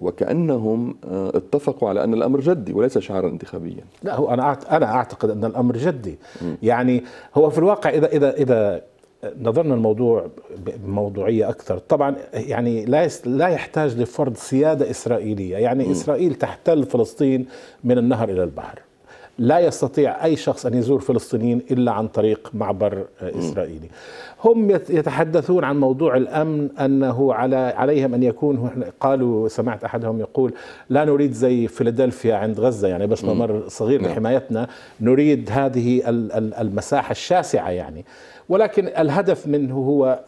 وكأنهم اتفقوا على أن الأمر جدي وليس شعارا انتخابيا. لا، هو أنا أنا أعتقد أن الأمر جدي. م. يعني هو في الواقع إذا إذا إذا نظرنا الموضوع بموضوعية أكثر، طبعا يعني لا لا يحتاج لفرض سيادة إسرائيلية، يعني م. إسرائيل تحتل فلسطين من النهر إلى البحر، لا يستطيع أي شخص أن يزور فلسطينيين إلا عن طريق معبر إسرائيلي. هم يتحدثون عن موضوع الأمن، أنه على عليهم أن يكون، قالوا سمعت أحدهم يقول لا نريد زي فيلادلفيا عند غزة، يعني بس ممر صغير لحمايتنا، نريد هذه المساحة الشاسعة يعني، ولكن الهدف منه هو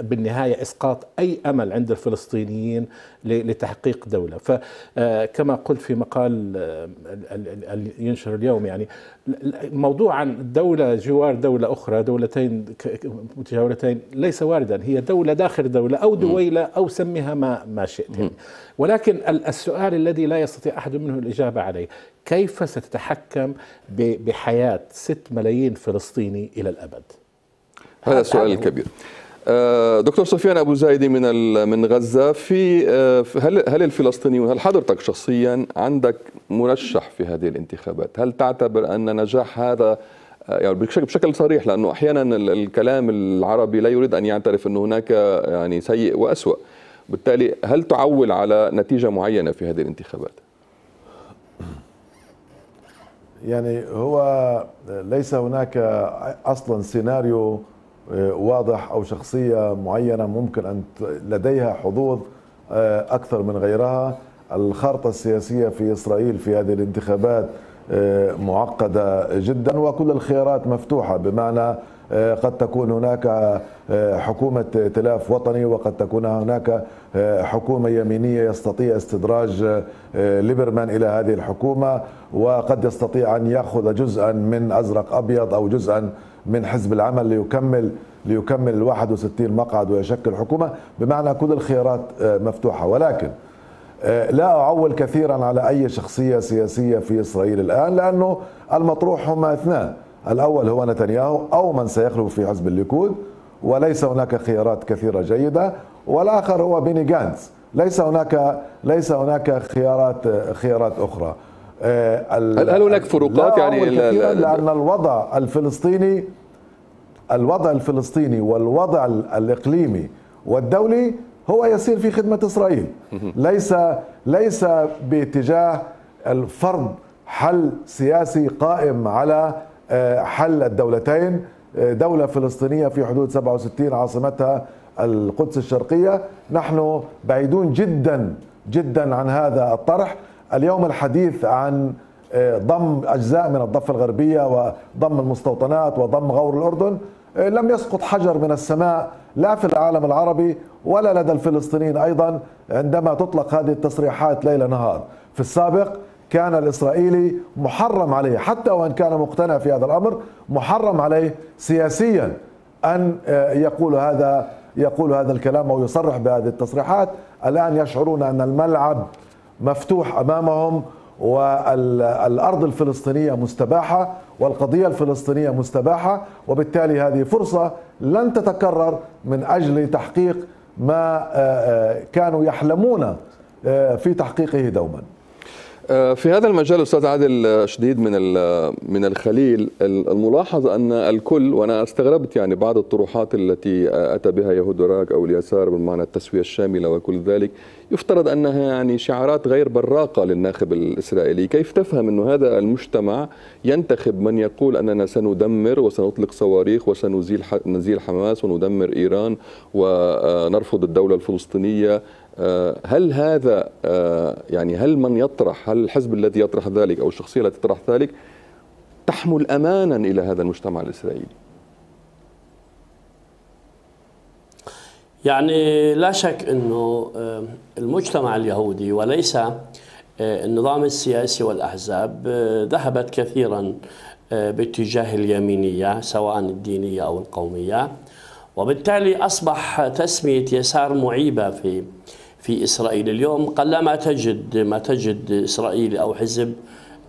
بالنهاية إسقاط أي أمل عند الفلسطينيين لتحقيق دولة. فكما قلت في مقال ينشر اليوم، يعني موضوع عن دولة جوار دولة أخرى، دولتين متجاورتين، ليس واردا، هي دولة داخل دولة أو دويلة أو سميها ما ما شئت يعني. ولكن السؤال الذي لا يستطيع أحد منه الإجابة عليه، كيف ستتحكم بحياة ستة ملايين فلسطيني إلى الأبد؟ هذا السؤال الكبير. دكتور سفيان أبو زيدي من من غزة، في هل هل الفلسطينيون، هل حضرتك شخصيا عندك مرشح في هذه الانتخابات؟ هل تعتبر أن نجاح هذا يعني بشكل صريح، لأنه أحيانا الكلام العربي لا يريد أن يعترف أن هناك يعني سيء وأسوأ، بالتالي هل تعول على نتيجة معينة في هذه الانتخابات؟ يعني هو ليس هناك أصلا سيناريو واضح أو شخصية معينة ممكن أن لديها حظوظ أكثر من غيرها. الخارطة السياسية في إسرائيل في هذه الانتخابات معقدة جدا، وكل الخيارات مفتوحة، بمعنى قد تكون هناك حكومة ائتلاف وطني، وقد تكون هناك حكومة يمينية يستطيع استدراج ليبرمان إلى هذه الحكومة، وقد يستطيع أن يأخذ جزءا من أزرق أبيض أو جزءا من حزب العمل ليكمل ليكمل واحد وستين مقعد ويشكل حكومة، بمعنى كل الخيارات مفتوحة. ولكن لا أعول كثيرا على أي شخصية سياسية في إسرائيل الآن، لأنه المطروح هما اثنان، الأول هو نتنياهو أو من سيخلف في حزب الليكود، وليس هناك خيارات كثيرة جيدة، والآخر هو بيني جانتس، ليس هناك ليس هناك خيارات خيارات أخرى. هل هل هناك فروقات يعني؟ لا، لا، لأن الوضع الفلسطيني الوضع الفلسطيني والوضع الإقليمي والدولي هو يسير في خدمة إسرائيل، ليس ليس باتجاه الفرض حل سياسي قائم على حل الدولتين، دولة فلسطينية في حدود سبعة وستين عاصمتها القدس الشرقية. نحن بعيدون جدا جدا عن هذا الطرح. اليوم الحديث عن ضم أجزاء من الضفة الغربية وضم المستوطنات وضم غور الأردن، لم يسقط حجر من السماء، لا في العالم العربي ولا لدى الفلسطينيين أيضا، عندما تطلق هذه التصريحات ليل نهار. في السابق كان الإسرائيلي محرم عليه، حتى وإن كان مقتنع في هذا الأمر، محرم عليه سياسيا أن يقول هذا يقول هذا الكلام أو يصرح بهذه التصريحات. الآن يشعرون أن الملعب مفتوح أمامهم، والأرض الفلسطينية مستباحة، والقضية الفلسطينية مستباحة، وبالتالي هذه فرصة لن تتكرر من أجل تحقيق ما كانوا يحلمون في تحقيقه دوما. في هذا المجال أستاذ عادل شديد من من الخليل، الملاحظ أن الكل، وأنا استغربت يعني بعض الطروحات التي أتى بها يهود براك أو اليسار بالمعنى التسوية الشاملة وكل ذلك، يفترض أنها يعني شعارات غير براقة للناخب الإسرائيلي. كيف تفهم أن هذا المجتمع ينتخب من يقول أننا سندمر وسنطلق صواريخ وسنزيل نزيل حماس وندمر إيران ونرفض الدولة الفلسطينية؟ هل هذا يعني هل من يطرح هل الحزب الذي يطرح ذلك أو الشخصية التي تطرح ذلك تحمل أمانا إلى هذا المجتمع الإسرائيلي؟ يعني لا شك أنه المجتمع اليهودي وليس النظام السياسي والأحزاب ذهبت كثيرا باتجاه اليمينية، سواء الدينية أو القومية، وبالتالي أصبح تسمية يسار معيبة في في إسرائيل. اليوم قلما تجد ما تجد إسرائيل أو حزب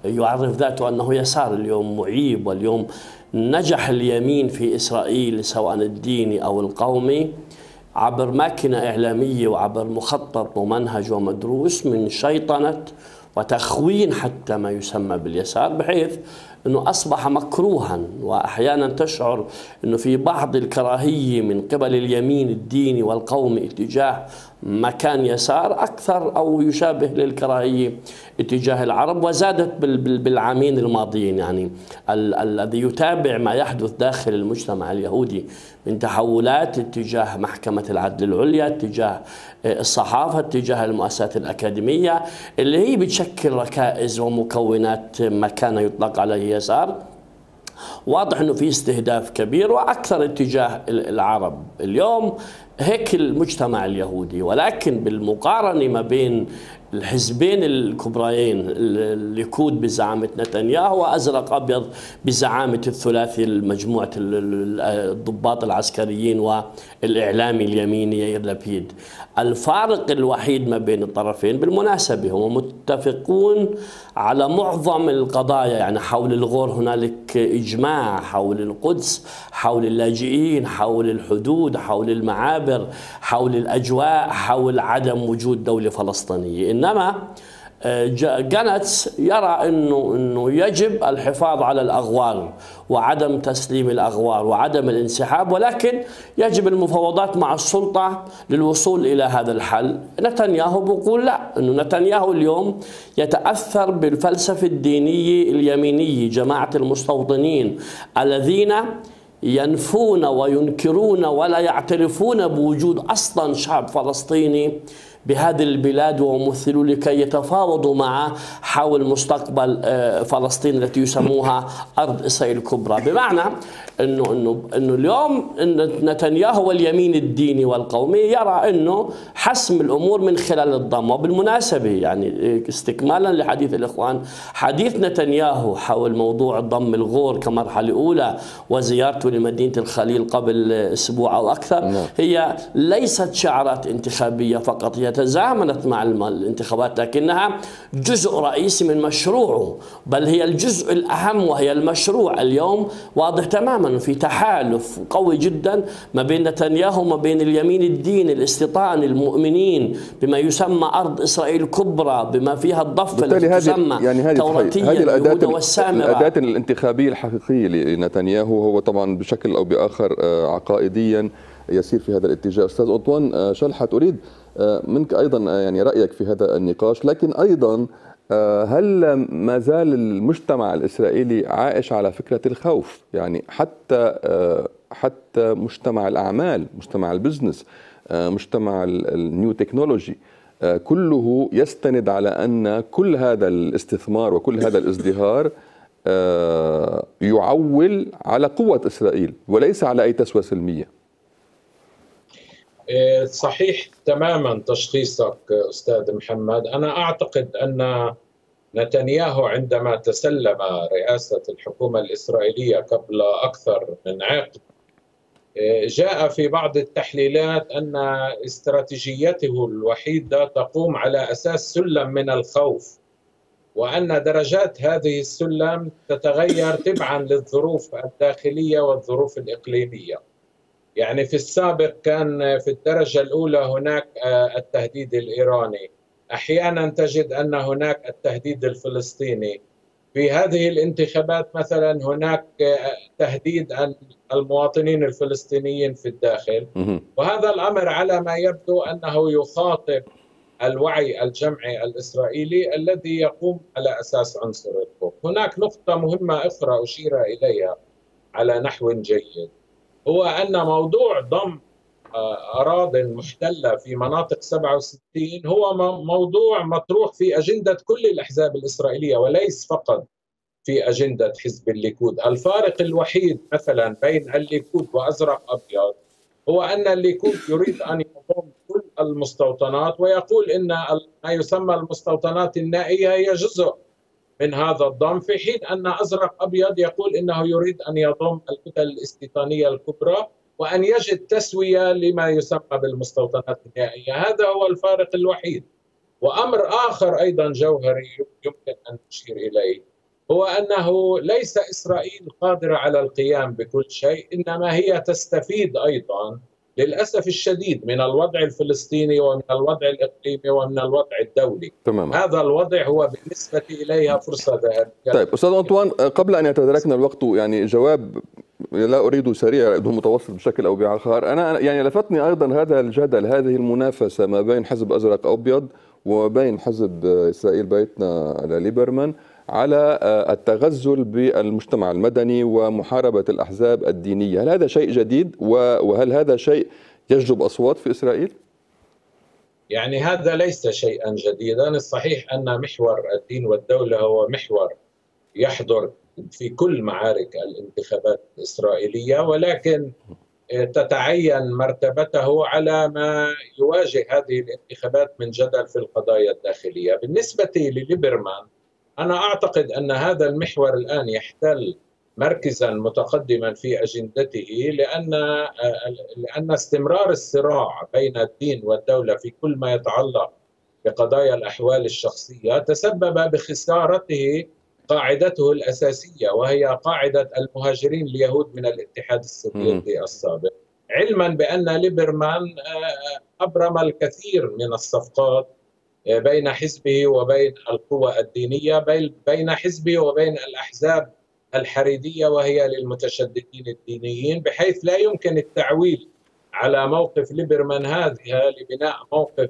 يعرف ذاته أنه يسار، اليوم معيب. واليوم نجح اليمين في إسرائيل سواء الديني أو القومي عبر ماكينة إعلامية وعبر مخطط ومنهج ومدروس من شيطنة وتخوين حتى ما يسمى باليسار، بحيث أنه أصبح مكروها، وأحيانا تشعر أنه في بعض الكراهية من قبل اليمين الديني والقومي اتجاه مكان يسار أكثر أو يشابه للكراهية اتجاه العرب، وزادت بالعامين الماضيين. يعني الذي يتابع ما يحدث داخل المجتمع اليهودي من تحولات اتجاه محكمة العدل العليا، اتجاه الصحافة، اتجاه المؤسسات الأكاديمية، اللي هي بتشكل ركائز ومكونات ما كان يطلق عليه يسار، واضح أنه في استهداف كبير وأكثر اتجاه العرب. اليوم هيك المجتمع اليهودي. ولكن بالمقارنة ما بين الحزبين الكبريين، الليكود بزعامة نتنياهو وأزرق أبيض بزعامة الثلاثي مجموعة الضباط العسكريين والإعلامي اليميني ياير لابيد، الفارق الوحيد ما بين الطرفين بالمناسبة هم متفقون على معظم القضايا. يعني حول الغور هنالك إجماع، حول القدس، حول اللاجئين، حول الحدود، حول المعابر، حول الأجواء، حول عدم وجود دولة فلسطينية. إنما جانتس يرى أنه, إنه يجب الحفاظ على الأغوار وعدم تسليم الأغوار وعدم الانسحاب، ولكن يجب المفاوضات مع السلطة للوصول إلى هذا الحل. نتنياهو بيقول لا، أنه نتنياهو اليوم يتأثر بالفلسفة الدينية اليمينية، جماعة المستوطنين الذين ينفون وينكرون ولا يعترفون بوجود أصلا شعب فلسطيني بهذه البلاد وممثلوا لكي يتفاوضوا معه حول مستقبل فلسطين التي يسموها أرض إسرائيل الكبرى. بمعنى أنه, إنه, إنه اليوم إن نتنياهو واليمين الديني والقومي يرى أنه حسم الأمور من خلال الضم. وبالمناسبة يعني استكمالا لحديث الإخوان، حديث نتنياهو حول موضوع ضم الغور كمرحلة أولى وزيارته لمدينة الخليل قبل أسبوع أو أكثر هي ليست شعارات انتخابية فقط، هي تزامنت مع الانتخابات لكنها جزء رئيسي من مشروعه، بل هي الجزء الأهم وهي المشروع. اليوم واضح تماما في تحالف قوي جدا ما بين نتنياهو وما بين اليمين الديني الاستيطاني المؤمنين بما يسمى أرض إسرائيل الكبرى، بما فيها الضفة التي تسمى يعني توراتية اليهود والسامرة. الأداة الانتخابية الحقيقية لنتنياهو هو طبعا بشكل أو بآخر عقائديا يسير في هذا الاتجاه. أستاذ أنطوان شلحت، أريد منك أيضا يعني رأيك في هذا النقاش، لكن أيضا هل ما زال المجتمع الإسرائيلي عائش على فكرة الخوف؟ يعني حتى حتى مجتمع الأعمال، مجتمع البزنس، مجتمع النيو تكنولوجي، كله يستند على أن كل هذا الاستثمار وكل هذا الازدهار يعول على قوة إسرائيل وليس على أي تسوية سلمية. صحيح تماما تشخيصك أستاذ محمد. أنا أعتقد أن نتنياهو عندما تسلم رئاسة الحكومة الإسرائيلية قبل أكثر من عقد جاء في بعض التحليلات أن استراتيجيته الوحيدة تقوم على أساس سلم من الخوف، وأن درجات هذه السلم تتغير تبعا للظروف الداخلية والظروف الإقليمية. يعني في السابق كان في الدرجة الأولى هناك التهديد الإيراني، أحيانا تجد أن هناك التهديد الفلسطيني، في هذه الانتخابات مثلا هناك تهديد المواطنين الفلسطينيين في الداخل، وهذا الأمر على ما يبدو أنه يخاطب الوعي الجمعي الإسرائيلي الذي يقوم على أساس عنصر القوة. هناك نقطة مهمة أخرى أشير إليها على نحو جيد، هو أن موضوع ضم أراضٍ محتلة في مناطق سبعة وستين هو موضوع مطروح في أجندة كل الأحزاب الإسرائيلية وليس فقط في أجندة حزب الليكود. الفارق الوحيد مثلا بين الليكود وأزرق أبيض هو أن الليكود يريد أن يضم كل المستوطنات ويقول إن ما يسمى المستوطنات النائية هي جزء من هذا الضم، في حين أن أزرق أبيض يقول أنه يريد أن يضم الكتل الاستيطانية الكبرى وأن يجد تسوية لما يسمى بالمستوطنات النهائية. هذا هو الفارق الوحيد. وأمر آخر أيضا جوهري يمكن أن نشير إليه هو أنه ليس إسرائيل قادرة على القيام بكل شيء، إنما هي تستفيد أيضا للأسف الشديد من الوضع الفلسطيني ومن الوضع الإقليمي ومن الوضع الدولي. تمام. هذا الوضع هو بالنسبة إليها فرصة ذهبية. طيب أستاذ أنطوان، قبل أن يتداركنا الوقت يعني جواب لا أريد سريع، أريده متوسط بشكل أو بآخر. أنا يعني لفتني أيضا هذا الجدل، هذه المنافسة ما بين حزب أزرق أبيض وبين حزب إسرائيل بيتنا لليبرمان على التغزل بالمجتمع المدني ومحاربة الأحزاب الدينية. هل هذا شيء جديد؟ وهل هذا شيء يجلب أصوات في إسرائيل؟ يعني هذا ليس شيئا جديدا. الصحيح أن محور الدين والدولة هو محور يحضر في كل معارك الانتخابات الإسرائيلية، ولكن تتعين مرتبته على ما يواجه هذه الانتخابات من جدل في القضايا الداخلية. بالنسبة لليبرمان، أنا أعتقد أن هذا المحور الآن يحتل مركزا متقدما في أجندته، لأن لأن استمرار الصراع بين الدين والدولة في كل ما يتعلق بقضايا الأحوال الشخصية تسبب بخسارته قاعدته الأساسية، وهي قاعدة المهاجرين اليهود من الاتحاد السوفيتي السابق، علما بأن ليبرمان أبرم الكثير من الصفقات بين حزبه وبين القوى الدينية، بين حزبه وبين الأحزاب الحريدية وهي للمتشددين الدينيين، بحيث لا يمكن التعويل على موقف ليبرمان هذا لبناء موقف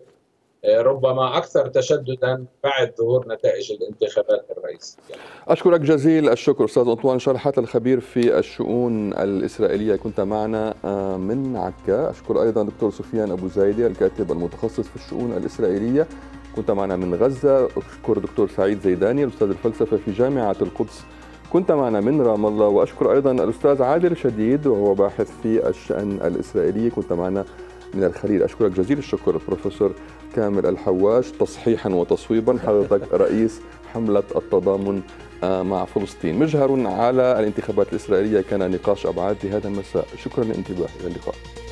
ربما أكثر تشددا بعد ظهور نتائج الانتخابات الرئيسية. أشكرك جزيل الشكر أستاذ أنطوان شلحت، الخبير في الشؤون الإسرائيلية، كنت معنا من عكا. أشكر أيضا دكتور سفيان أبو زيدي، الكاتب المتخصص في الشؤون الإسرائيلية، كنت معنا من غزة. أشكر دكتور سعيد زيدان، الأستاذ الفلسفة في جامعة القدس، كنت معنا من رام الله. وأشكر أيضا الأستاذ عادل شديد وهو باحث في الشأن الإسرائيلي، كنت معنا من الخليل. أشكرك جزيل الشكر البروفيسور كامل الحواش، تصحيحا وتصويبا حضرتك رئيس حملة التضامن مع فلسطين. مجهر على الانتخابات الإسرائيلية كان نقاش أبعاد لهذا المساء. شكرا للانتباه، إلى اللقاء.